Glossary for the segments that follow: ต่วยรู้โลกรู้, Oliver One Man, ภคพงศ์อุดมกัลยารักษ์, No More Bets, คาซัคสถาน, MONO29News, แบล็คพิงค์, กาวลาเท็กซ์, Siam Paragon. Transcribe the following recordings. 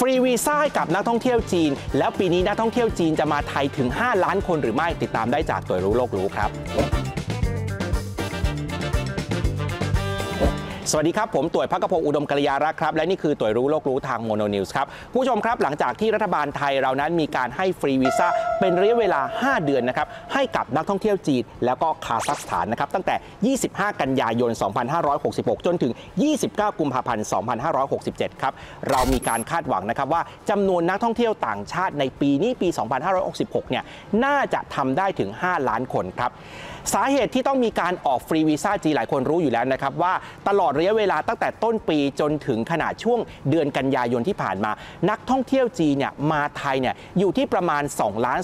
ฟรีวีซ่ากับนักท่องเที่ยวจีนแล้วปีนี้นักท่องเที่ยวจีนจะมาไทยถึง5ล้านคนหรือไม่ติดตามได้จากตัวรู้โลกรู้ครับสวัสดีครับผมต่วย ภักพงษ์อุดมกัลยารักษ์ครับและนี่คือต่วยรู้โลกรู้ทางโมโนนิวส์ครับผู้ชมครับหลังจากที่รัฐบาลไทยเรานั้นมีการให้ฟรีวีซ่าเป็นระยะเวลา5เดือนนะครับให้กับนักท่องเที่ยวจีนแล้วก็คาซัคสถานนะครับตั้งแต่25กันยายน2566จนถึง29กุมภาพันธ์2567ครับเรามีการคาดหวังนะครับว่าจำนวนนักท่องเที่ยวต่างชาติในปีนี้ปี2566เนี่ยน่าจะทำได้ถึง5ล้านคนครับสาเหตุที่ต้องมีการออกฟรีวีซ่าจีนหลายคนรู้อยู่แล้วนะครับว่าตลอดระยะเวลาตั้งแต่ต้นปีจนถึงขนาดช่วงเดือนกันยายนที่ผ่านมานักท่องเที่ยวจีนเนี่ยมาไทยเนี่ยอยู่ที่ประมาณ2.2 ล้าน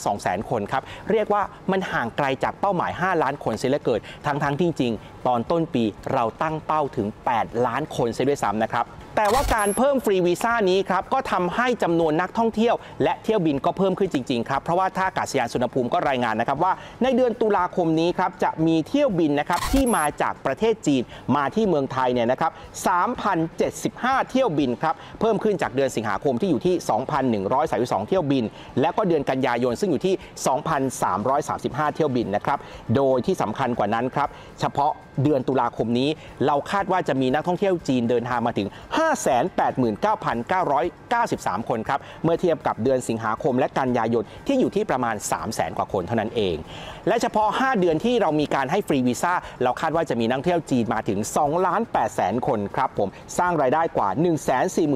คนครับเรียกว่ามันห่างไกลจากเป้าหมาย5ล้านคนเสียเหลือเกินทั้งที่จริงตอนต้นปีเราตั้งเป้าถึง8ล้านคนเสียด้วยซ้ำนะครับแต่ว่าการเพิ่มฟรีวีซ่านี้ครับก็ทำให้จำนวนนักท่องเที่ยวและเที่ยวบินก็เพิ่มขึ้นจริงๆครับเพราะว่าท่าอากาศยานสุวรรณภูมิก็รายงานนะครับว่าในเดือนตุลาคมนี้ครับจะมีเที่ยวบินนะครับที่มาจากประเทศจีนมาที่เมืองไทยเนี่ยนะครับ 3,075 เที่ยวบินครับเพิ่มขึ้นจากเดือนสิงหาคมที่อยู่ที่ 2,132 เที่ยวบินและก็เดือนกันยายนซึ่งอยู่ที่ 2,335 เที่ยวบินนะครับโดยที่สำคัญกว่านั้นครับเฉพาะเดือนตุลาคมนี้เราคาดว่าจะมีนักท่องเที่ยวจีนเดินทางมาถึง 589,993 คนครับเมื่อเทียบกับเดือนสิงหาคมและกันยายนที่อยู่ที่ประมาณ 300,000 กว่าคนเท่านั้นเองและเฉพาะ5เดือนที่เรามีการให้ฟรีวีซ่าเราคาดว่าจะมีนักท่องเที่ยวจีนมาถึง 2,800,000 คนครับผมสร้างรายได้กว่า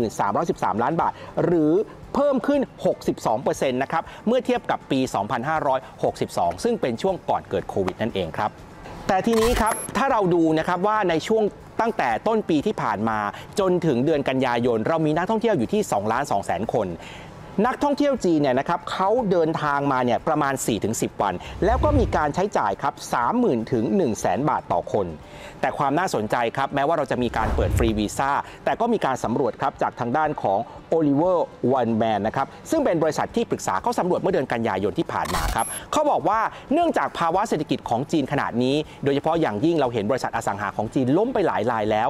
143,313 ล้านบาทหรือเพิ่มขึ้น 62% นะครับเมื่อเทียบกับปี 2562 ซึ่งเป็นช่วงก่อนเกิดโควิดนั่นเองครับแต่ทีนี้ครับถ้าเราดูนะครับว่าในช่วงตั้งแต่ต้นปีที่ผ่านมาจนถึงเดือนกันยายนเรามีนักท่องเที่ยวอยู่ที่ 2.2 ล้านคนนักท่องเที่ยวจีนเนี่ยนะครับเขาเดินทางมาเนี่ยประมาณ 4-10 วันแล้วก็มีการใช้จ่ายครับ 30,000 ถึง 100,000 บาทต่อคนแต่ความน่าสนใจครับแม้ว่าเราจะมีการเปิดฟรีวีซ่าแต่ก็มีการสำรวจครับจากทางด้านของ Oliver One Man นะครับซึ่งเป็นบริษัทที่ปรึกษาเขาสำรวจเมื่อเดือนกันยายนที่ผ่านมาครับเขาบอกว่าเนื่องจากภาวะเศรษฐกิจของจีนขณะนี้โดยเฉพาะอย่างยิ่งเราเห็นบริษัทอสังหาของจีนล้มไปหลายรายแล้ว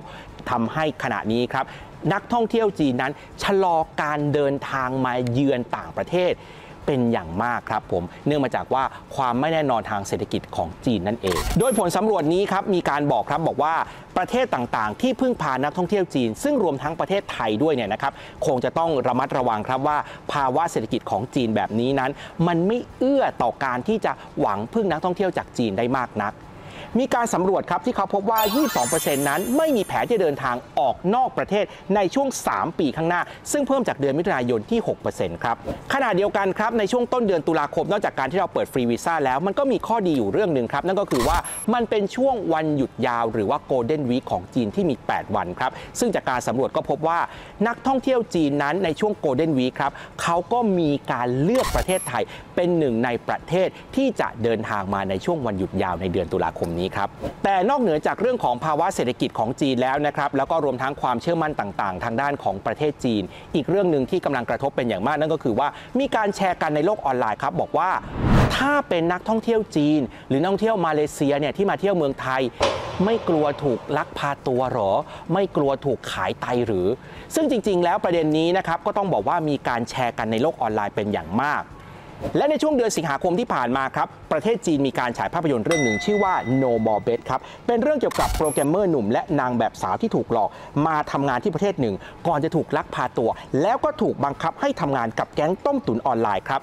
ทำให้ขณะนี้ครับนักท่องเที่ยวจีนนั้นชะลอการเดินทางมาเยือนต่างประเทศเป็นอย่างมากครับผมเนื่องมาจากว่าความไม่แน่นอนทางเศรษฐกิจของจีนนั่นเองโดยผลสำรวจนี้ครับมีการบอกว่าประเทศต่างๆที่พึ่งพานักท่องเที่ยวจีนซึ่งรวมทั้งประเทศไทยด้วยเนี่ยนะครับคงจะต้องระมัดระวังครับว่าภาวะเศรษฐกิจของจีนแบบนี้นั้นมันไม่เอื้อต่อการที่จะหวังพึ่งนักท่องเที่ยวจากจีนได้มากนักมีการสำรวจครับที่เขาพบว่า 22% นั้นไม่มีแผนจะเดินทางออกนอกประเทศในช่วง3ปีข้างหน้าซึ่งเพิ่มจากเดือนมิถุนายนที่ 6% ครับขณะเดียวกันครับในช่วงต้นเดือนตุลาคมนอกจากการที่เราเปิดฟรีวีซ่าแล้วมันก็มีข้อดีอยู่เรื่องหนึ่งครับนั่นก็คือว่ามันเป็นช่วงวันหยุดยาวหรือว่า Golden Week ของจีนที่มี 8 วันครับซึ่งจากการสำรวจก็พบว่านักท่องเที่ยวจีนนั้นในช่วง Golden Week ครับเขาก็มีการเลือกประเทศไทยเป็นหนึ่งในประเทศที่จะเดินทางมาในช่วงวันหยุดยาวในเดือนตุลาคมแต่นอกเหนือจากเรื่องของภาวะเศรษฐกิจของจีนแล้วนะครับแล้วก็รวมทั้งความเชื่อมั่นต่างๆทางด้านของประเทศจีนอีกเรื่องหนึ่งที่กำลังกระทบเป็นอย่างมากนั่นก็คือว่ามีการแชร์กันในโลกออนไลน์ครับบอกว่าถ้าเป็นนักท่องเที่ยวจีนหรือนักท่องเที่ยวมาเลเซียเนี่ยที่มาเที่ยวเมืองไทยไม่กลัวถูกลักพาตัวหรอไม่กลัวถูกขายไตหรือซึ่งจริงๆแล้วประเด็นนี้นะครับก็ต้องบอกว่ามีการแชร์กันในโลกออนไลน์เป็นอย่างมากและในช่วงเดือนสิงหาคมที่ผ่านมาครับประเทศจีนมีการฉายภาพยนตร์เรื่องหนึ่งชื่อว่า No More Bets ครับเป็นเรื่องเกี่ยวกับโปรแกรมเมอร์หนุ่มและนางแบบสาวที่ถูกหลอกมาทำงานที่ประเทศหนึ่งก่อนจะถูกลักพาตัวแล้วก็ถูกบังคับให้ทำงานกับแก๊งต้มตุ๋นออนไลน์ครับ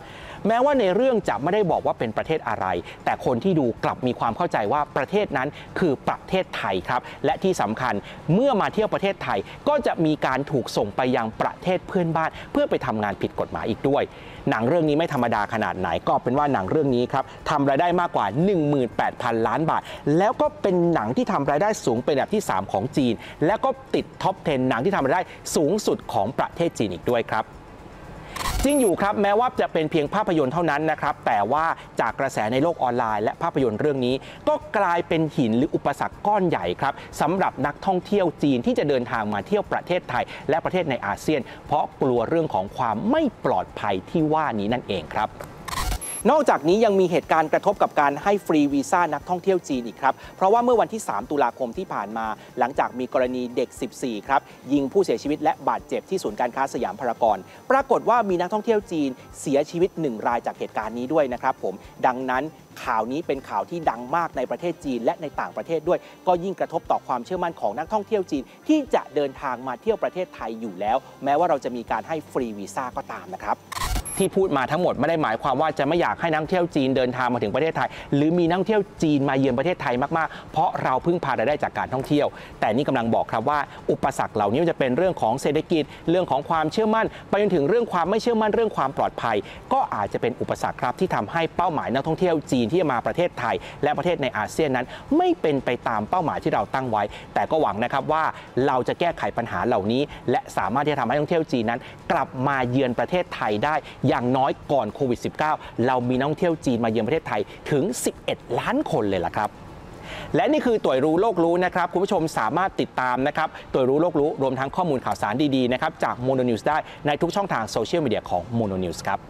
แม้ว่าในเรื่องจะไม่ได้บอกว่าเป็นประเทศอะไรแต่คนที่ดูกลับมีความเข้าใจว่าประเทศนั้นคือประเทศไทยครับและที่สำคัญเมื่อมาเที่ยวประเทศไทยก็จะมีการถูกส่งไปยังประเทศเพื่อนบ้านเพื่อไปทำงานผิดกฎหมายอีกด้วยหนังเรื่องนี้ไม่ธรรมดาขนาดไหนก็เป็นว่าหนังเรื่องนี้ครับทำรายได้มากกว่า 18,000 ล้านบาทแล้วก็เป็นหนังที่ทำรายได้สูงเป็นอันดับที่3ของจีนแล้วก็ติดท็อป 10 หนังที่ทำรายได้สูงสุดของประเทศจีนอีกด้วยครับจริงอยู่ครับแม้ว่าจะเป็นเพียงภาพยนตร์เท่านั้นนะครับแต่ว่าจากกระแสในโลกออนไลน์และภาพยนตร์เรื่องนี้ก็กลายเป็นหินหรืออุปสรรคก้อนใหญ่ครับสำหรับนักท่องเที่ยวจีนที่จะเดินทางมาเที่ยวประเทศไทยและประเทศในอาเซียนเพราะกลัวเรื่องของความไม่ปลอดภัยที่ว่านี้นั่นเองครับ นอกจากนี้ยังมีเหตุการณ์กระทบกับการให้ฟรีวีซ่านักท่องเที่ยวจีนอีกครับเพราะว่าเมื่อวันที่3ตุลาคมที่ผ่านมาหลังจากมีกรณีเด็ก14ครับยิงผู้เสียชีวิตและบาดเจ็บที่ศูนย์การค้าสยามพารากอนปรากฏว่ามีนักท่องเที่ยวจีนเสียชีวิต1รายจากเหตุการณ์นี้ด้วยนะครับผมดังนั้นข่าวนี้เป็นข่าวที่ดังมากในประเทศจีนและในต่างประเทศด้วยก็ยิ่งกระทบต่อความเชื่อมั่นของนักท่องเที่ยวจีนที่จะเดินทางมาเที่ยวประเทศไทยอยู่แล้วแม้ว่าเราจะมีการให้ฟรีวีซ่าก็ตามนะครับที่พูดมาทั้งหมดไม่ได้หมายความว่าจะไม่อยากให้นักท่องเที่ยวจีนเดินทางมาถึงประเทศไทยหรือมีนักท่องเที่ยวจีนมาเยือนประเทศไทยมากๆเพราะเราพึ่งพารายได้จากการท่องเที่ยวแต่นี่กำลังบอกครับว่าอุปสรรคเหล่านี้จะเป็นเรื่องของเศรษฐกิจเรื่องของความเชื่อมั่นไปจนถึงเรื่องความไม่เชื่อมั่นเรื่องความปลอดภัยก็อาจจะเป็นอุปสรรคครับที่ทำให้เป้าหมายนักท่องเที่ยวจีนที่จะมาประเทศไทยและประเทศในอาเซียนนั้นไม่เป็นไปตามเป้าหมายที่เราตั้งไว้แต่ก็หวังนะครับว่าเราจะแก้ไขปัญหาเหล่านี้และสามารถที่จะทำให้นักท่องเที่ยวจีนนั้นกลับมาเยือนประเทศไทยได้อย่างน้อยก่อนโควิด -19 เรามีนักท่องเที่ยวจีนมาเยือนประเทศไทยถึง11ล้านคนเลยล่ะครับและนี่คือตั๋วรู้โลกรู้นะครับคุณผู้ชมสามารถติดตามนะครับตั๋วรู้โลกรู้รวมทั้งข้อมูลข่าวสารดีๆนะครับจากโมโนนิวส์ได้ในทุกช่องทางโซเชียลมีเดียของโมโนนิวส์ครับ